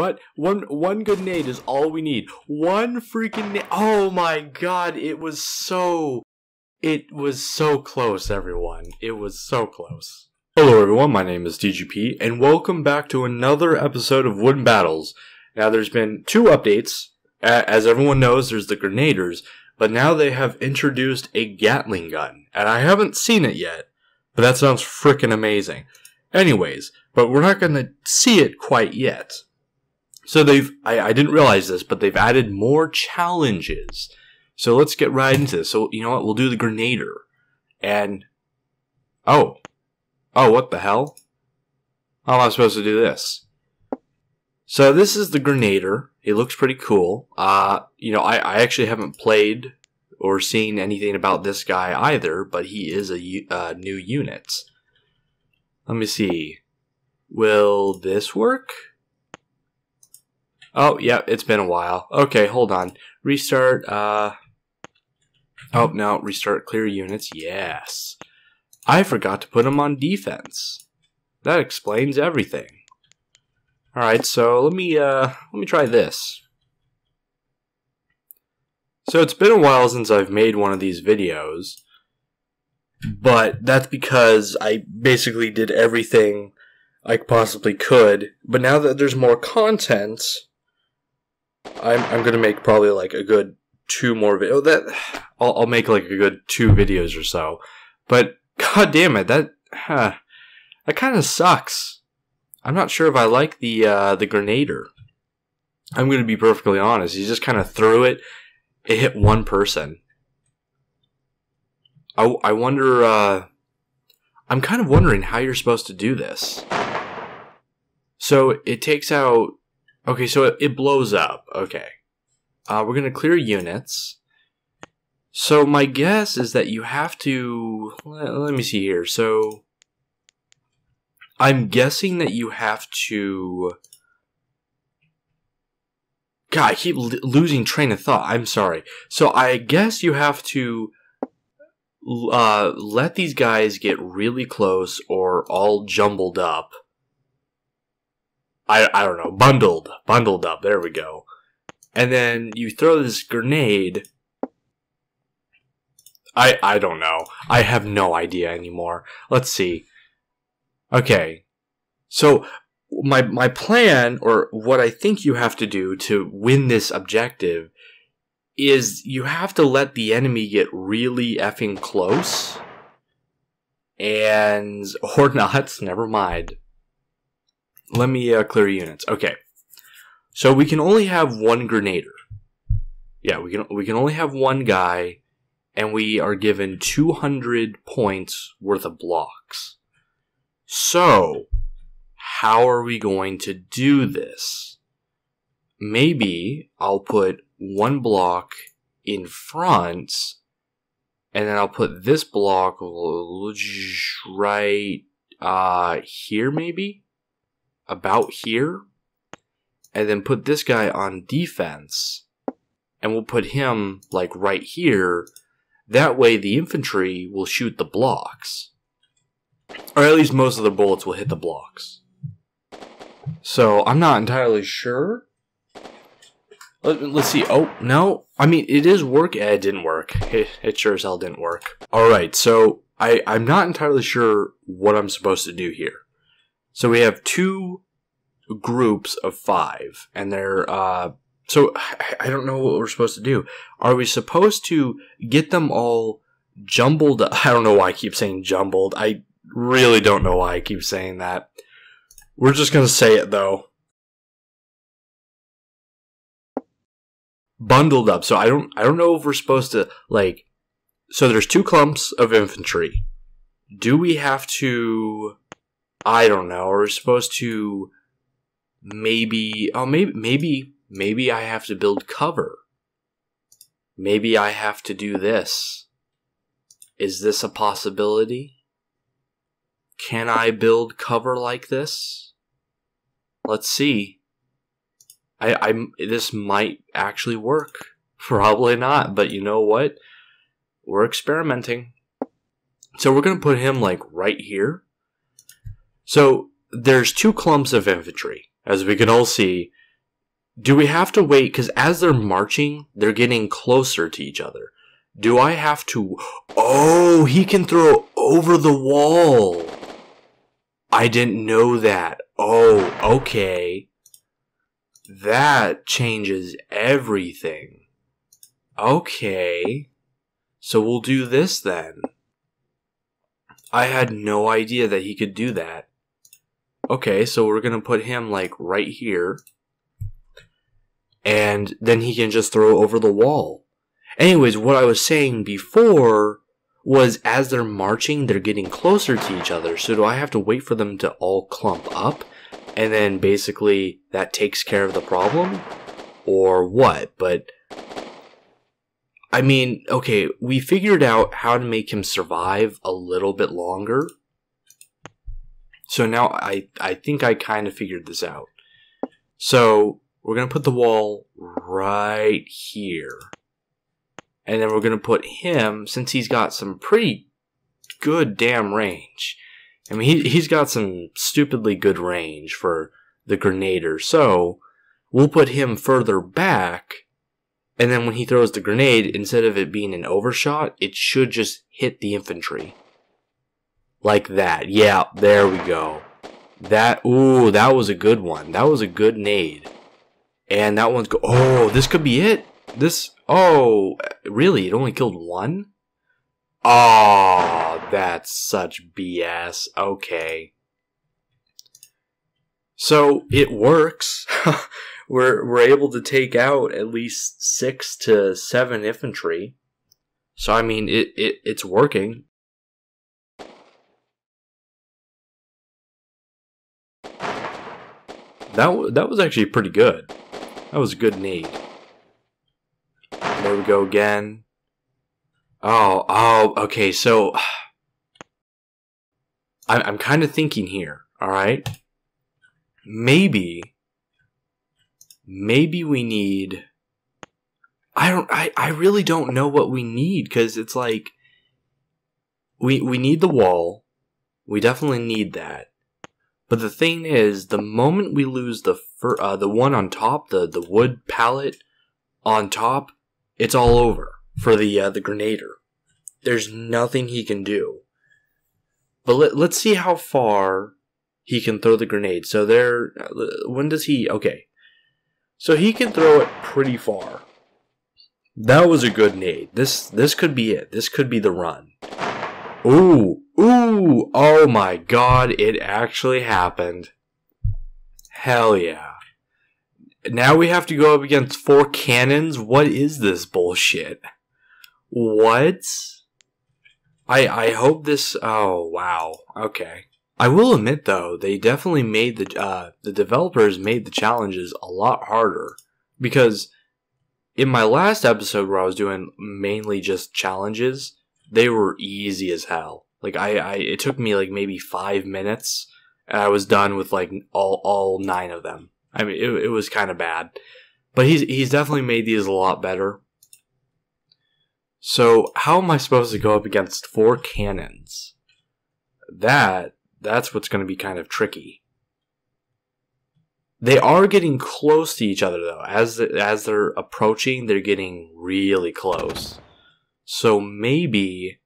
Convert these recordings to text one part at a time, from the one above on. But one good nade is all we need. One freaking nade. Oh my god, it was so close, everyone. It was so close. Hello everyone, my name is DGP, and welcome back to another episode of Wooden Battles. Now there's been 2 updates. As everyone knows, there's the Grenadiers, but now they have introduced a Gatling gun, and I haven't seen it yet, but that sounds frickin' amazing. Anyways, but we're not gonna see it quite yet. So they've, I didn't realize this, but they've added more challenges. So let's get right into this. So, you know what, we'll do the Grenadier, and, oh, what the hell? How am I supposed to do this? So this is the Grenadier. It looks pretty cool. You know, I actually haven't played or seen anything about this guy either, but he is a new unit. Let me see. Will this work? Oh, yeah, it's been a while. Okay, hold on. Restart. Oh, no, restart clear units. Yes. I forgot to put him on defense. That explains everything. All right, so let me try this. So it's been a while since I've made one of these videos, but that's because I basically did everything I possibly could. But now that there's more content, I'm gonna make probably like a good 2 more videos. That I'll make like a good 2 videos or so. But god damn it, that kind of sucks. I'm not sure if I like the Grenadier. I'm going to be perfectly honest. He just kind of threw it. It hit one person. I wonder... I'm kind of wondering how you're supposed to do this. So it takes out... Okay, so it blows up. Okay. We're going to clear units. So my guess is that you have to... Let me see here. So... I'm guessing that you have to... God, I keep losing train of thought. I'm sorry. So I guess you have to let these guys get really close or all jumbled up. I don't know. Bundled up. There we go. And then you throw this grenade... I don't know. I have no idea anymore. Let's see. Okay, so my plan, or what I think you have to do to win this objective, is you have to let the enemy get really effing close, and, or not, never mind. Let me clear units. Okay, so we can only have one Grenadier. Yeah, we can only have one guy, and we are given 200 points worth of blocks. So, how are we going to do this? Maybe I'll put one block in front, and then I'll put this block right here, maybe? About here? And then put this guy on defense, and we'll put him, like, right here. That way the infantry will shoot the blocks. Or at least most of the bullets will hit the blocks. So, I'm not entirely sure. Let's see. Oh, no. I mean, it is work. It didn't work. It sure as hell didn't work. Alright, so I'm not entirely sure what I'm supposed to do here. So, we have 2 groups of 5. And they're... So, I don't know what we're supposed to do. Are we supposed to get them all jumbled up? I don't know why I keep saying jumbled. I... really don't know why I keep saying that. We're just going to say it, though. Bundled up. So I don't know if we're supposed to, like... So there's 2 clumps of infantry. Do we have to... I don't know. Are we supposed to... Maybe... Oh, maybe I have to build cover. Maybe I have to do this. Is this a possibility? Can I build cover like this? Let's see. This might actually work. Probably not, but you know what? We're experimenting. So we're going to put him like right here. So there's 2 clumps of infantry, as we can all see. Do we have to wait? Because as they're marching, they're getting closer to each other. Do I have to... Oh, he can throw over the wall. I didn't know that. Oh, okay. That changes everything. Okay. So we'll do this then. I had no idea that he could do that. Okay, so we're going to put him like right here. And then he can just throw over the wall. Anyways, what I was saying before was as they're marching, they're getting closer to each other. So do I have to wait for them to all clump up? And then basically that takes care of the problem? Or what? But, I mean, okay, we figured out how to make him survive a little bit longer. So now I think I kind of figured this out. So we're going to put the wall right here. And then we're going to put him, since he's got some pretty good damn range. I mean, he's got some stupidly good range for the Grenadier. So we'll put him further back. And then when he throws the grenade, instead of it being an overshot, it should just hit the infantry. Like that. Yeah, there we go. That, ooh, that was a good one. That was a good nade. And that one's go. Oh, this could be it. This. Oh, really? It only killed one? Oh, that's such BS. Okay. So it works. we're able to take out at least 6 to 7 infantry. So I mean, it's working. That was actually pretty good. That was a good need. There we go again. Oh, okay, so... I'm kind of thinking here, alright? Maybe we need... I really don't know what we need, because it's like... We need the wall. We definitely need that. But the thing is, the moment we lose the one on top, the wood pallet on top... It's all over for the Grenadier. There's nothing he can do. But let's see how far he can throw the grenade. So there, when does he, okay. So he can throw it pretty far. That was a good nade. This could be it. This could be the run. Ooh, oh my God, it actually happened. Hell yeah. Now we have to go up against 4 cannons? What is this bullshit? What? I hope this... Oh, wow. Okay. I will admit, though, they definitely made the developers made the challenges a lot harder. Because in my last episode where I was doing mainly just challenges, they were easy as hell. Like, it took me, like, maybe 5 minutes, and I was done with, like, all 9 of them. I mean, it was kind of bad. But he's definitely made these a lot better. So, how am I supposed to go up against 4 cannons? That's what's going to be kind of tricky. They are getting close to each other, though. As they're approaching, they're getting really close. So, maybe...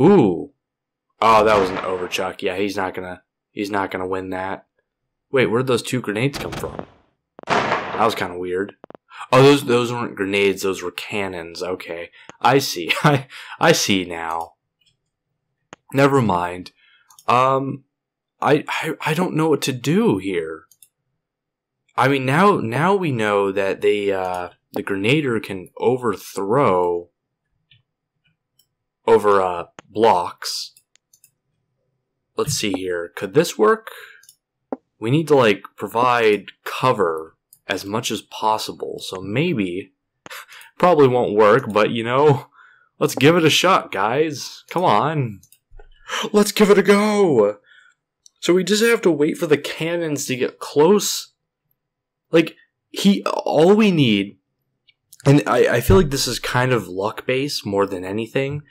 Ooh. Oh, that was an overchuck. Yeah, he's not gonna win that. Wait, where'd those 2 grenades come from? That was kind of weird. Oh, those weren't grenades, those were cannons. Okay, I see. I see now. Never mind. I don't know what to do here. I mean, now we know that the Grenadier can overthrow over blocks. Let's see here. Could this work? We need to, like, provide cover as much as possible. So maybe, probably won't work, but, you know, let's give it a shot, guys. Come on. Let's give it a go. So we just have to wait for the cannons to get close. Like, all we need, and I feel like this is kind of luck-based more than anything.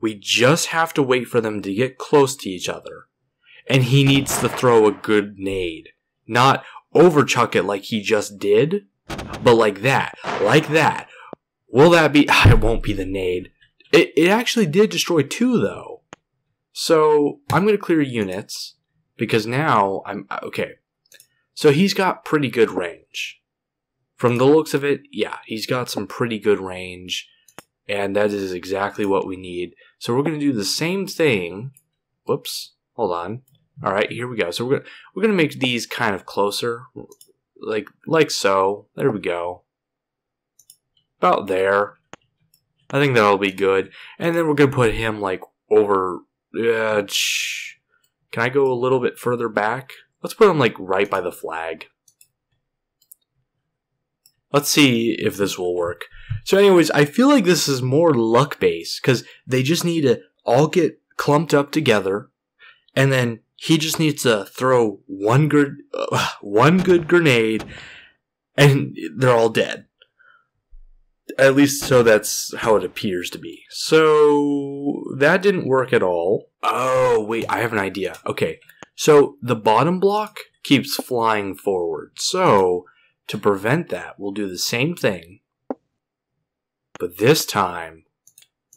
We just have to wait for them to get close to each other. And he needs to throw a good nade. Not, overchuck it like he just did, but like that. Will that be... It won't be the nade. It actually did destroy two, though. So I'm going to clear units, because now I'm... Okay. So he's got pretty good range. From the looks of it, yeah, he's got some pretty good range, and that is exactly what we need. So we're going to do the same thing. Whoops. Hold on. All right, here we go. So we're gonna make these kind of closer, like so. There we go. About there. I think that'll be good. And then we're gonna put him like over. Can I go a little bit further back? Let's put him like right by the flag. Let's see if this will work. So, anyways, I feel like this is more luck based because they just need to all get clumped up together, and then he just needs to throw one good grenade, and they're all dead. At least so that's how it appears to be. So that didn't work at all. Oh, wait, I have an idea. Okay, so the bottom block keeps flying forward. So to prevent that, we'll do the same thing. But this time,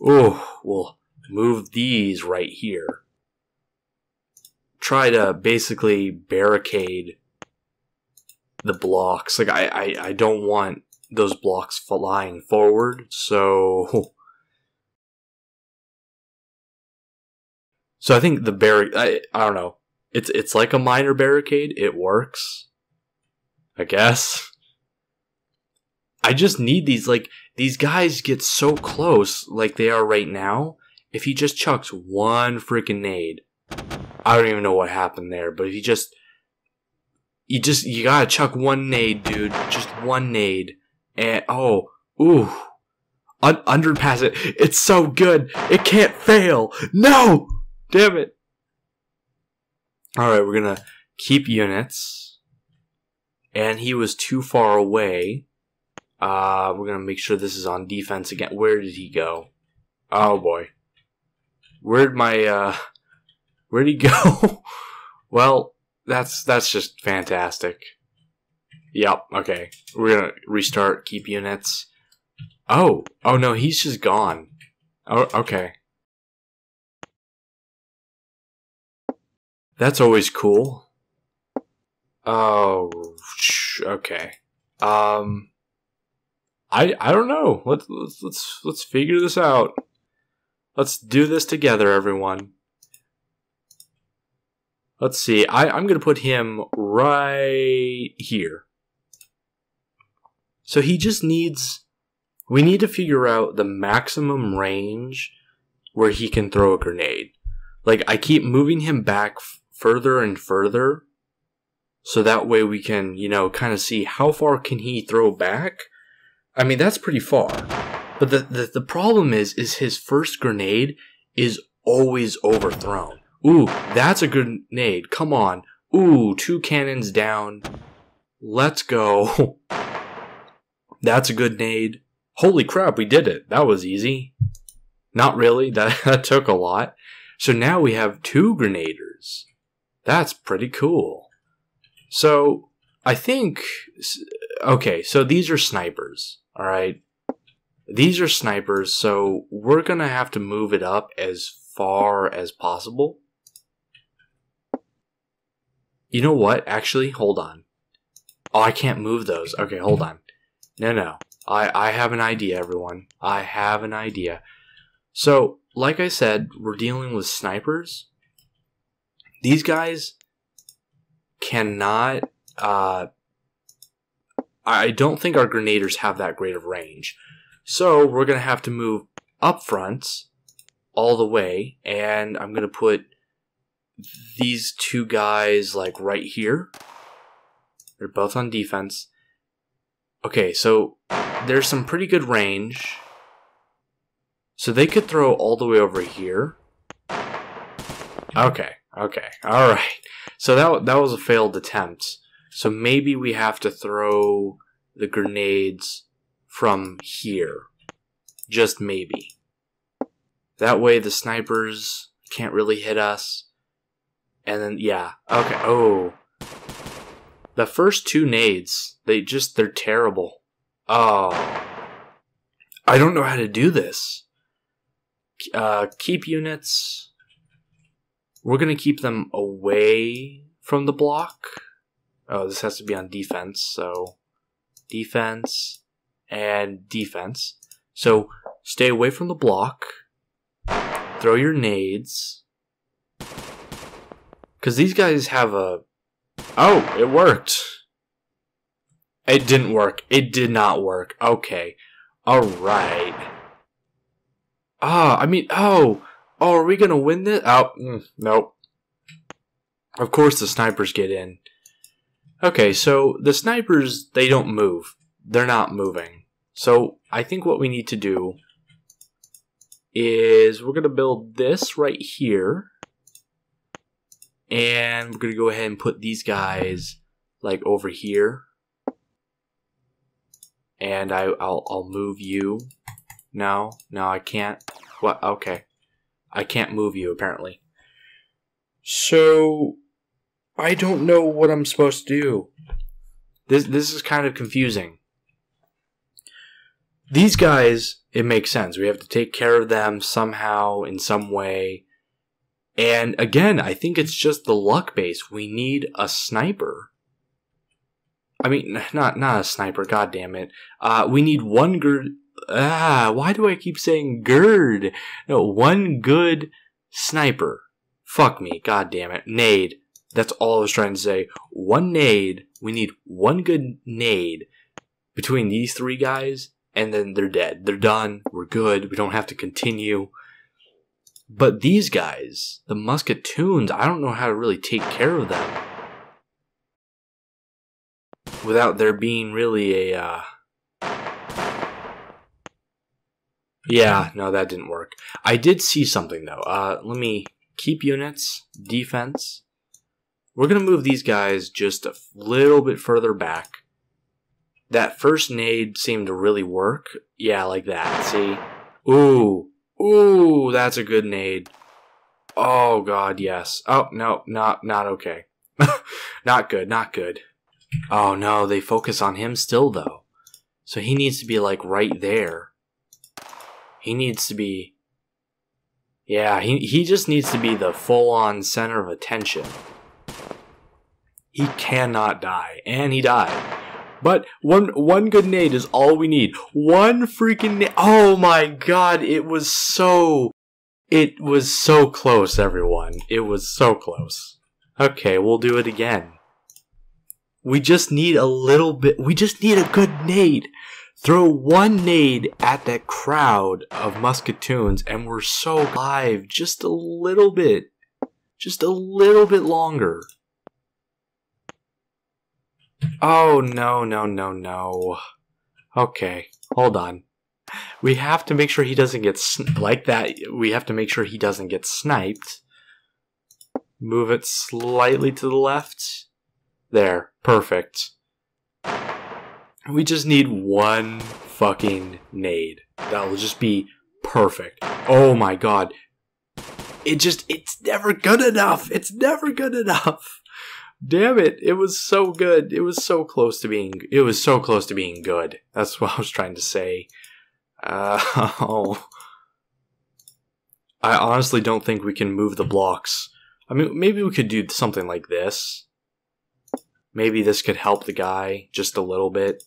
oh, we'll move these right here. Try to basically barricade the blocks. Like I don't want those blocks flying forward, so I think the I don't know. It's like a minor barricade. It works, I guess. I just need these, like, these guys get so close like they are right now. If he just chucks one freaking nade, I don't even know what happened there, but if you gotta chuck one nade, dude. Just one nade. And, oh, ooh. Underpass it. It's so good. It can't fail. No! Damn it. Alright, we're gonna keep units. And he was too far away. We're gonna make sure this is on defense again. Where did he go? Oh, boy. Where'd he go? Well, that's just fantastic. Yep, okay. We're gonna restart, keep units. Oh no, he's just gone. Oh, okay. That's always cool. Oh, okay. I don't know. Let's figure this out. Let's do this together, everyone. Let's see, I'm going to put him right here. So he just needs... We need to figure out the maximum range where he can throw a grenade. Like, I keep moving him back further and further. So that way we can, you know, kind of see how far can he throw back. I mean, that's pretty far. But the problem is his first grenade is always overthrown. Ooh, that's a grenade. Come on. Ooh, two cannons down. Let's go. That's a good nade. Holy crap, we did it. That was easy. Not really. That took a lot. So now we have two grenaders. That's pretty cool. So, I think... Okay, so these are snipers. Alright. These are snipers, so we're gonna have to move it up as far as possible. You know what? Actually, hold on. Oh, I can't move those. Okay, hold on. No. I have an idea, everyone. I have an idea. So, like I said, we're dealing with snipers. These guys cannot... I don't think our grenadiers have that great of range. So, we're going to have to move up front all the way, and I'm going to put these two guys like right here. They're both on defense. Okay, so there's some pretty good range. So they could throw all the way over here. Okay. All right. So that was a failed attempt. So maybe we have to throw the grenades from here. Just maybe. That way the snipers can't really hit us. And then, yeah. Okay. Oh. The first two nades, they're terrible. Oh. I don't know how to do this. Keep units. We're going to keep them away from the block. Oh, this has to be on defense, so defense and defense. So stay away from the block. Throw your nades. Because these guys have a... Oh, it worked. It didn't work. It did not work. Okay. Alright. Ah, I mean, oh, are we going to win this? Oh, nope. Of course the snipers get in. Okay, so the snipers, they don't move. They're not moving. So I think what we need to do is we're going to build this right here. And we're going to go ahead and put these guys like over here. And I'll move you. No, I can't. What? Okay. I can't move you apparently. So I don't know what I'm supposed to do. This is kind of confusing. These guys, it makes sense. We have to take care of them somehow in some way. And again, I think it's just the luck base. We need a sniper. I mean, not a sniper. God damn it. We need one good. Why do I keep saying GERD? No, one good sniper. Fuck me. God damn it. Nade. That's all I was trying to say. One nade. We need one good nade between these three guys, and then they're dead. They're done. We're good. We don't have to continue. But these guys, the musketoons, I don't know how to really take care of them without there being really a... Yeah, no, that didn't work. I did see something, though. Let me keep units, defense. We're going to move these guys just a little bit further back. That first nade seemed to really work. Yeah, like that, see? Ooh. Ooh, that's a good nade. Oh, God, yes. Oh, no, not okay. Not good, not good. Oh, no, they focus on him still, though. So he needs to be, like, right there. He needs to be... Yeah, he just needs to be the full-on center of attention. He cannot die, and he died. But one good nade is all we need. One freaking nade. Oh my god, it was so close, everyone. It was so close. Okay, we'll do it again. We just need a little bit. We just need a good nade. Throw one nade at that crowd of musketoons and we're so alive. Just a little bit. Just a little bit longer. Oh, no. Okay, hold on. We have to make sure he doesn't get like that. We have to make sure he doesn't get sniped. Move it slightly to the left. There, perfect. We just need one fucking nade. That will just be perfect. Oh my god. It's never good enough. It's never good enough. Damn it, it was so good. It was so close to being good. That's what I was trying to say. I honestly don't think we can move the blocks. I mean, maybe we could do something like this. Maybe this could help the guy just a little bit.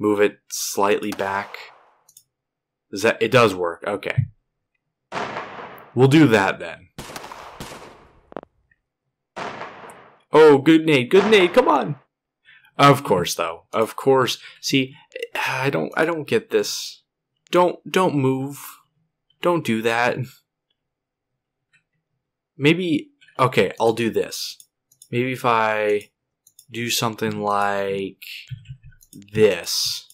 Move it slightly back. It does work. Okay. We'll do that then. Oh, good nade, come on. Of course, though. Of course. See, I don't get this. Don't move. Don't do that. Maybe, okay, I'll do this. Maybe if I do something like this.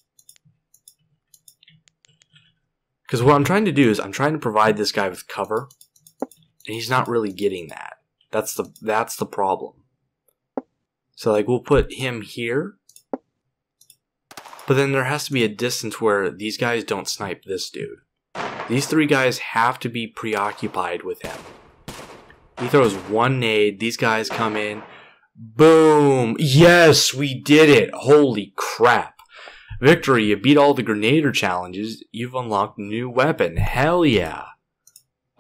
Because what I'm trying to do is I'm trying to provide this guy with cover, and he's not really getting that. That's the problem. So, like, we'll put him here. But then there has to be a distance where these guys don't snipe this dude. These three guys have to be preoccupied with him. He throws one nade. These guys come in. Boom. Yes, we did it. Holy crap. Victory. You beat all the Grenadier challenges. You've unlocked a new weapon. Hell yeah.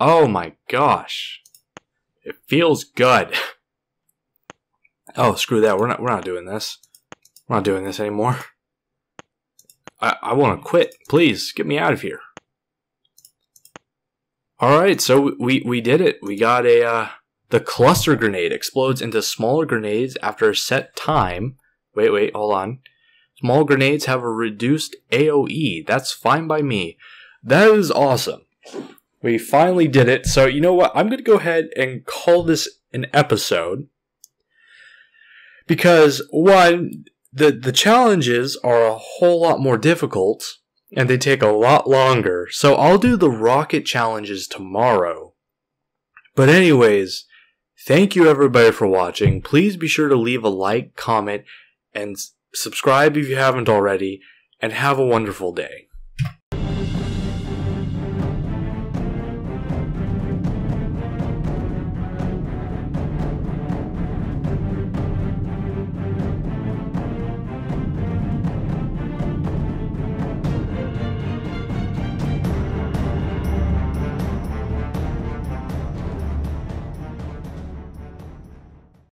Oh my gosh. It feels good. Oh, screw that. We're not doing this. We're not doing this anymore. I want to quit. Please, get me out of here. Alright, so we did it. We got a... the cluster grenade explodes into smaller grenades after a set time. Wait, hold on. Small grenades have a reduced AOE. That's fine by me. That is awesome. We finally did it. So, you know what? I'm going to go ahead and call this an episode. Because, one... The challenges are a whole lot more difficult, and they take a lot longer, so I'll do the rocket challenges tomorrow. But anyways, thank you everybody for watching. Please be sure to leave a like, comment, and subscribe if you haven't already, and have a wonderful day.